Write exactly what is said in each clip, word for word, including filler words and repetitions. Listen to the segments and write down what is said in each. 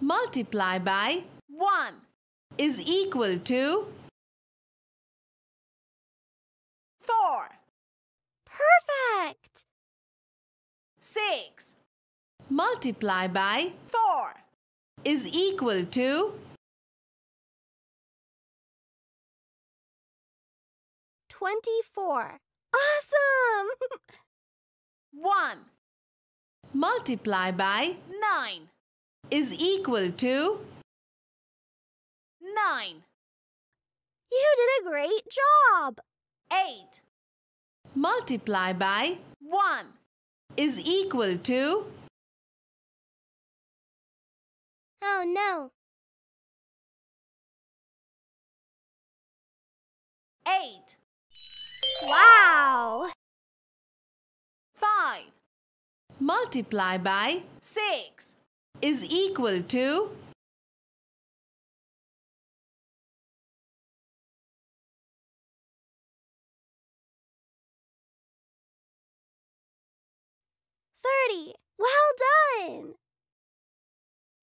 multiply by one is equal to four. Perfect! six multiply by four is equal to twenty-four. Awesome! one multiply by nine is equal to nine. You did a great job! eight multiply by one is equal to... Oh no! eight. Wow! five multiply by six is equal to... thirty. Well done!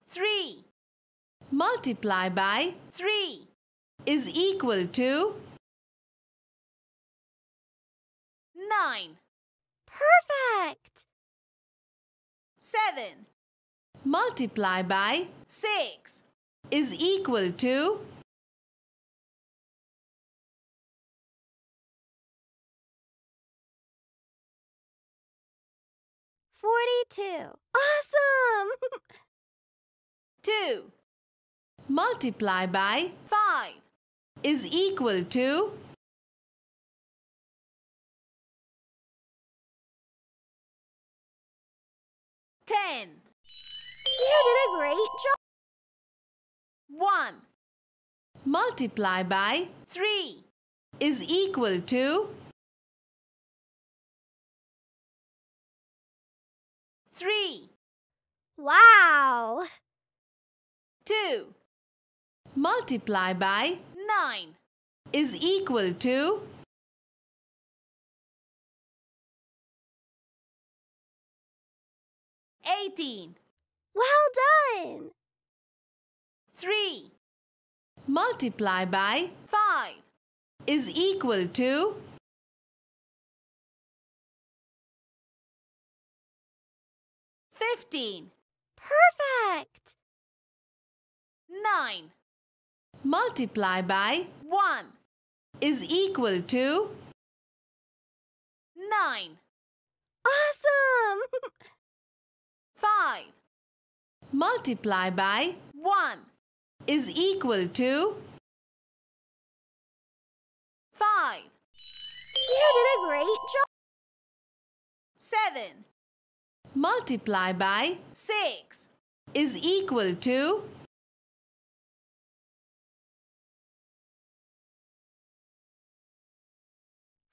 three multiply by three is equal to... nine. Perfect! seven multiply by six is equal to... forty-two. Awesome! two multiply by five is equal to... ten. You did a great job! one multiply by three is equal to... three. Wow! two multiply by nine is equal to... eighteen. Well done! three multiply by five is equal to... fifteen. Perfect! nine multiply by one is equal to... nine. Awesome! five multiply by one is equal to... five. You did a great job! seven multiply by six is equal to...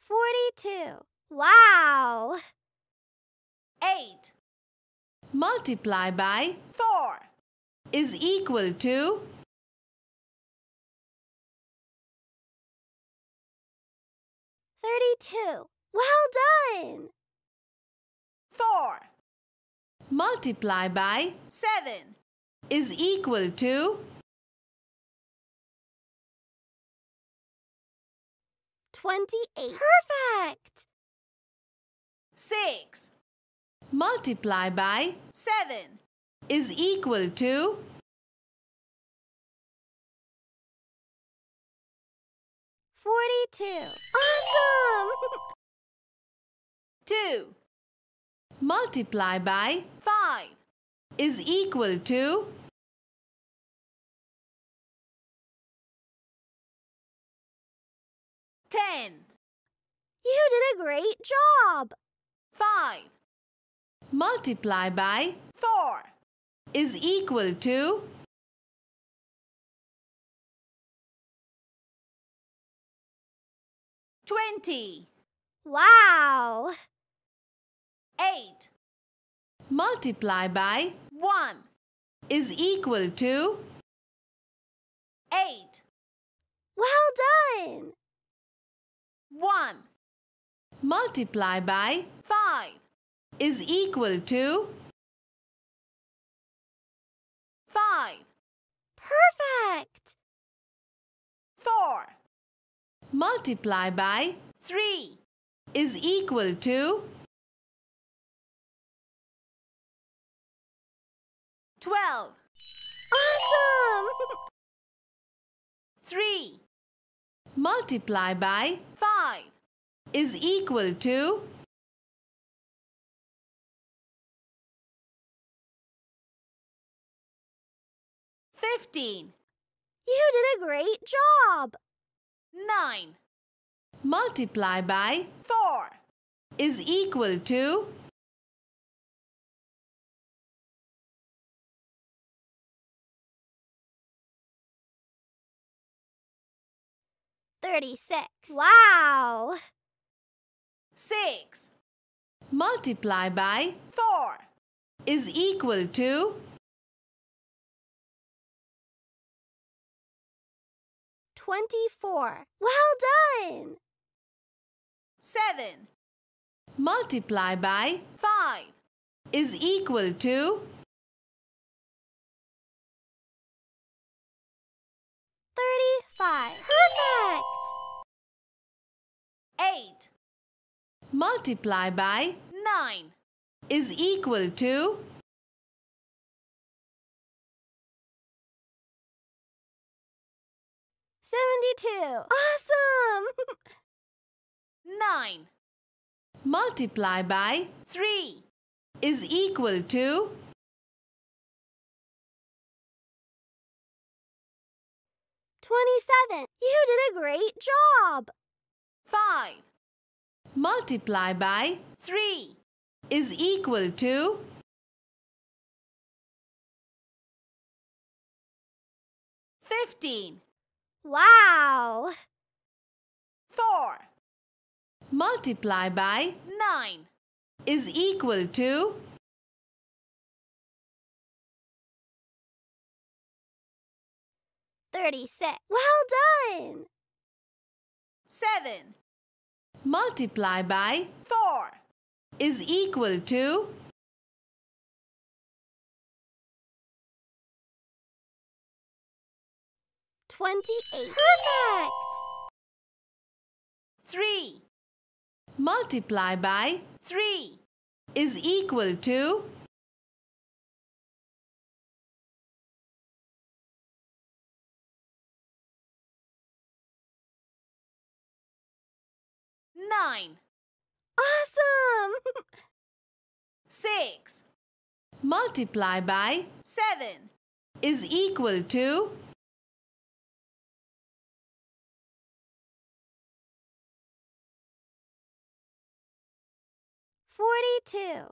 forty-two. Wow! eight multiply by four is equal to... thirty-two. Well done! four multiply by seven is equal to... twenty-eight. Perfect! six multiply by seven is equal to... forty-two. Awesome! two multiply by five is equal to... ten. You did a great job! five multiply by four is equal to... twenty. Wow! eight multiply by one is equal to... eight. Well done! one multiply by five is equal to... five. correct. Four multiply by three is equal to twelve. Awesome! Three multiply by five is equal to fifteen. You did a great job! Nine multiply by four is equal to thirty-six. Wow! Six multiply by four is equal to twenty-four. Well done! Seven multiply by five is equal to thirty-five. Perfect! Eight multiply by nine is equal to seventy-two. Awesome! Nine multiply by three is equal to twenty-seven. You did a great job! Five multiply by three is equal to fifteen. Wow! Four multiply by nine is equal to thirty-six. Well done! Seven multiply by four is equal to twenty-eight. Perfect! Three multiply by three is equal to nine. Awesome! Six multiply by seven is equal to forty-two.